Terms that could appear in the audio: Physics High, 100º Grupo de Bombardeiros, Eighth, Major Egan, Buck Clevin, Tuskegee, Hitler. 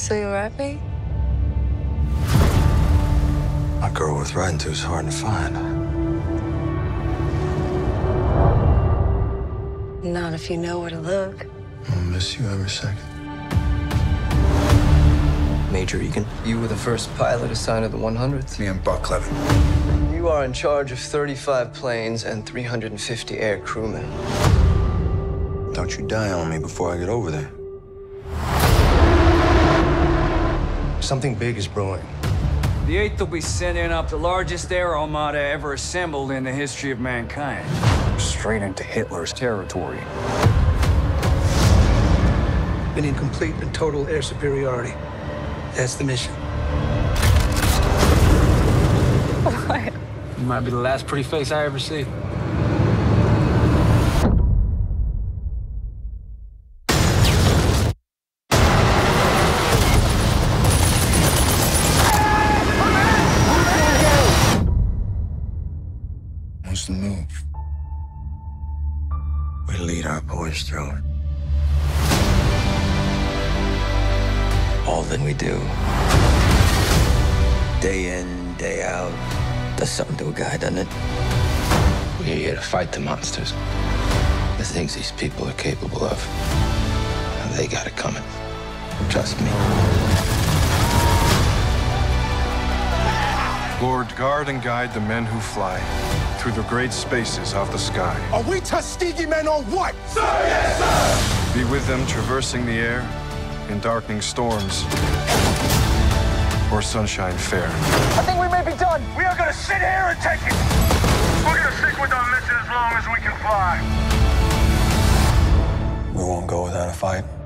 So you'll ride me? A girl worth riding to is hard to find. Not if you know where to look. I'll miss you every second. Major Egan, you were the first pilot assigned to the 100th. Me and Buck Clevin. You are in charge of 35 planes and 350 air crewmen. Don't you die on me before I get over there. Something big is brewing. The Eighth will be sending up the largest air armada ever assembled in the history of mankind. Straight into Hitler's territory. Been in complete and total air superiority. That's the mission. What? You might be the last pretty face I ever see. What's the move? We lead our boys through it. All that we do, day in, day out, does something to a guy, doesn't it? We're here to fight the monsters, the things these people are capable of. And they got it coming. Trust me. Lord, guard and guide the men who fly through the great spaces of the sky. Are we Tuskegee men or what? Sir, yes, sir! Be with them traversing the air in darkening storms or sunshine fair. I think we may be done. We are gonna sit here and take it. We're gonna stick with our mission as long as we can fly. We won't go without a fight.